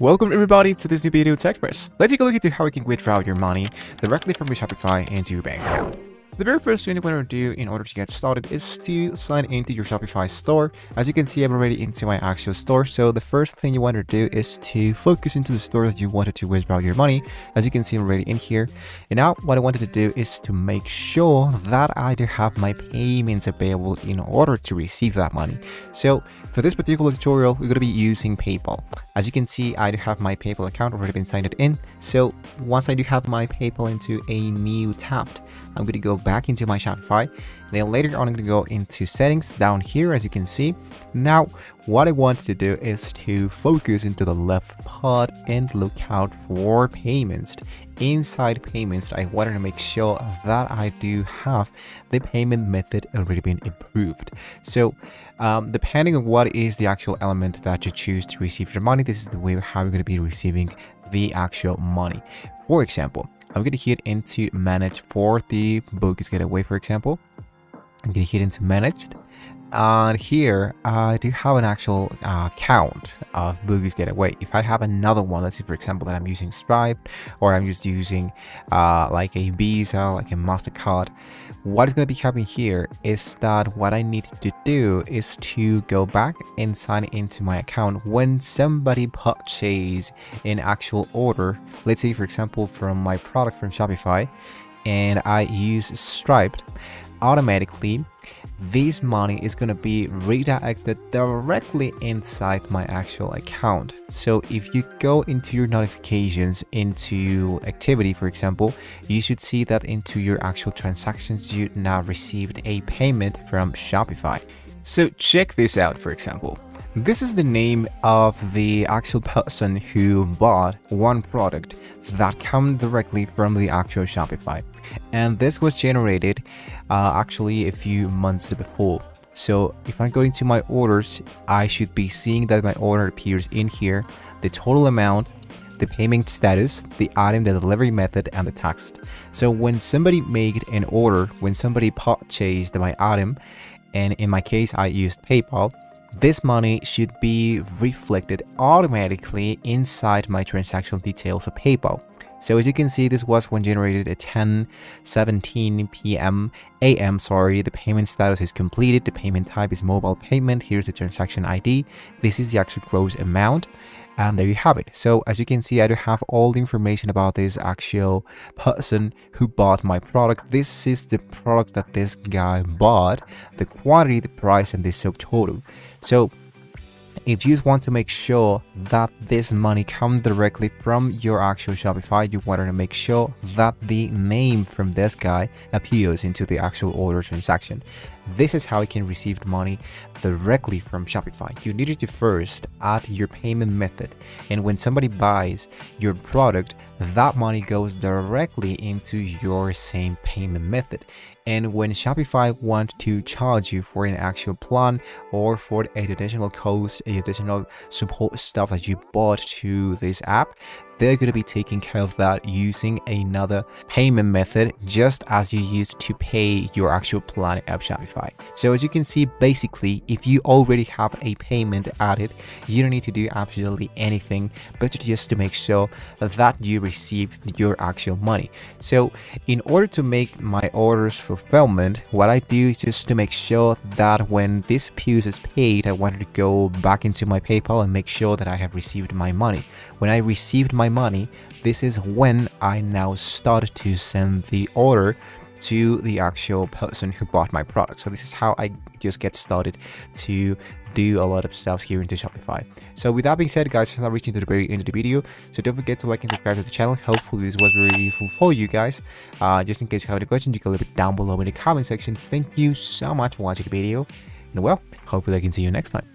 Welcome everybody to this new video, TechPress. Let's take a look into how you can withdraw your money directly from your Shopify into your bank account. The very first thing you want to do in order to get started is to sign into your Shopify store. As you can see, I'm already into my actual store. So the first thing you want to do is to focus into the store that you wanted to withdraw your money. As you can see, I'm already in here. And now what I wanted to do is to make sure that I do have my payments available in order to receive that money. So for this particular tutorial, we're going to be using PayPal. As you can see, I do have my PayPal account already been signed in. So once I do have my PayPal into a new tab, I'm going to go back into my Shopify. Then later on, I'm going to go into settings down here, as you can see. Now, what I want to do is to focus into the left part and look out for payments. Inside payments, I wanted to make sure that I do have the payment method already been approved. So depending on what is the actual element that you choose to receive your money, this is the way how you're going to be receiving the actual money. For example, I'm going to hit into manage for the Bogus Gateway, for example. I'm going to hit into managed. And here, I do have an actual count of Boogie's Getaway. If I have another one, let's say, for example, that I'm using Stripe, or I'm just using like a Visa, like a MasterCard, what is going to be happening here is that what I need to do is to go back and sign into my account when somebody purchases an actual order. Let's say, for example, from my product from Shopify, and I use Stripe, automatically this money is going to be redirected directly inside my actual account. So if you go into your notifications, into activity, for example, you should see that into your actual transactions, you now received a payment from Shopify. So check this out, for example. This is the name of the actual person who bought one product that comes directly from the actual Shopify. And this was generated actually a few months before. So if I go into my orders, I should be seeing that my order appears in here, the total amount, the payment status, the item, the delivery method, and the text. So when somebody made an order, when somebody purchased my item, and in my case, I used PayPal, this money should be reflected automatically inside my transactional details of PayPal. So as you can see, this was when generated at 10:17 a.m. The payment status is completed. The payment type is mobile payment. Here's the transaction ID. This is the actual gross amount. And there you have it. So as you can see, I do have all the information about this actual person who bought my product. This is the product that this guy bought, the quantity, the price, and the subtotal. So if you just want to make sure that this money comes directly from your actual Shopify, you want to make sure that the name from this guy appears into the actual order transaction. This is how you can receive money directly from Shopify. You need to first add your payment method. And when somebody buys your product, that money goes directly into your same payment method. And when Shopify wants to charge you for an actual plan or for an additional cost, an additional support stuff that you bought to this app, they're going to be taking care of that using another payment method, just as you used to pay your actual plan app Shopify. So as you can see, basically, if you already have a payment added, you don't need to do absolutely anything, but just to make sure that you receive your actual money. So in order to make my orders fulfillment, what I do is just to make sure that when this POS is paid, I wanted to go back into my PayPal and make sure that I have received my money. When I received my money, this is when I now start to send the order to the actual person who bought my product. So this is how I just get started to do a lot of stuff here into Shopify. So with that being said, guys, I'm reaching to the very end of the video. So don't forget to like and subscribe to the channel. Hopefully this was very useful for you guys. Just in case you have any questions, you can leave it down below in the comment section. Thank you so much for watching the video. And well, hopefully I can see you next time.